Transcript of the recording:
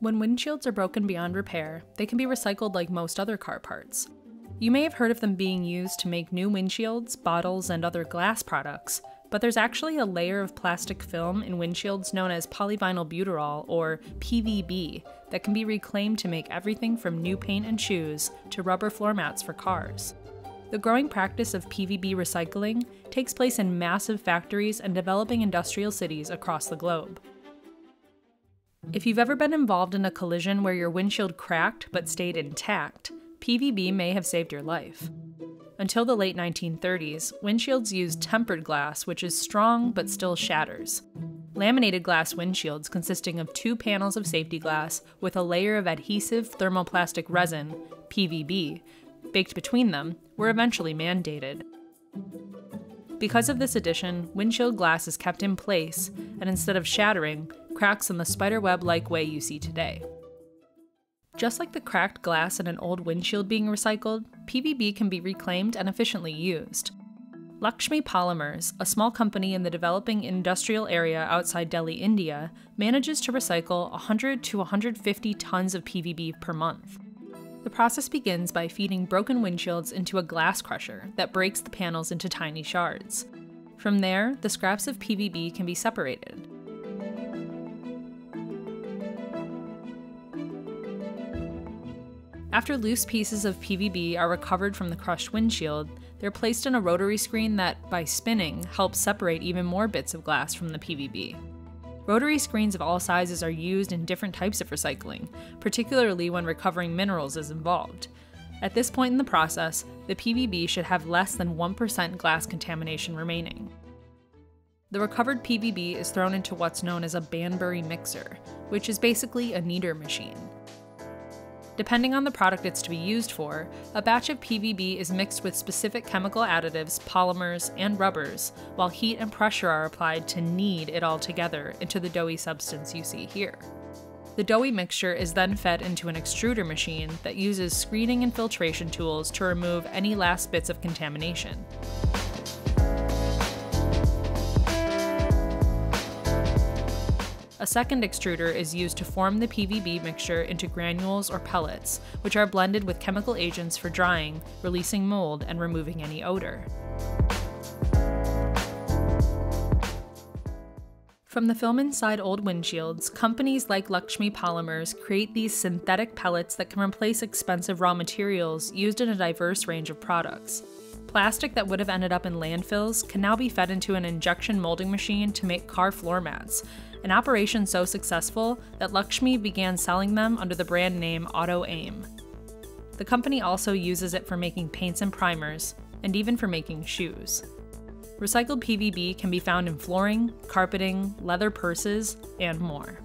When windshields are broken beyond repair, they can be recycled like most other car parts. You may have heard of them being used to make new windshields, bottles, and other glass products, but there's actually a layer of plastic film in windshields known as polyvinyl butyrol, or PVB, that can be reclaimed to make everything from new paint and shoes to rubber floor mats for cars. The growing practice of PVB recycling takes place in massive factories and developing industrial cities across the globe. If you've ever been involved in a collision where your windshield cracked but stayed intact, PVB may have saved your life. Until the late 1930s, windshields used tempered glass, which is strong but still shatters. Laminated glass windshields consisting of two panels of safety glass with a layer of adhesive thermoplastic resin, PVB, baked between them, were eventually mandated. Because of this addition, windshield glass is kept in place, and instead of shattering, cracks in the spiderweb-like way you see today. Just like the cracked glass in an old windshield being recycled, PVB can be reclaimed and efficiently used. Lakshmi Polymers, a small company in the developing industrial area outside Delhi, India, manages to recycle 100 to 150 tons of PVB per month. The process begins by feeding broken windshields into a glass crusher that breaks the panels into tiny shards. From there, the scraps of PVB can be separated. After loose pieces of PVB are recovered from the crushed windshield, they're placed in a rotary screen that, by spinning, helps separate even more bits of glass from the PVB. Rotary screens of all sizes are used in different types of recycling, particularly when recovering minerals is involved. At this point in the process, the PVB should have less than 1% glass contamination remaining. The recovered PVB is thrown into what's known as a Banbury mixer, which is basically a kneader machine. Depending on the product it's to be used for, a batch of PVB is mixed with specific chemical additives, polymers, and rubbers, while heat and pressure are applied to knead it all together into the doughy substance you see here. The doughy mixture is then fed into an extruder machine that uses screening and filtration tools to remove any last bits of contamination. A second extruder is used to form the PVB mixture into granules or pellets, which are blended with chemical agents for drying, releasing mold, and removing any odor. From the film inside old windshields, companies like Lakshmi Polymers create these synthetic pellets that can replace expensive raw materials used in a diverse range of products. Plastic that would have ended up in landfills can now be fed into an injection molding machine to make car floor mats, an operation so successful that Lakshmi began selling them under the brand name Auto Aim. The company also uses it for making paints and primers, and even for making shoes. Recycled PVB can be found in flooring, carpeting, leather purses, and more.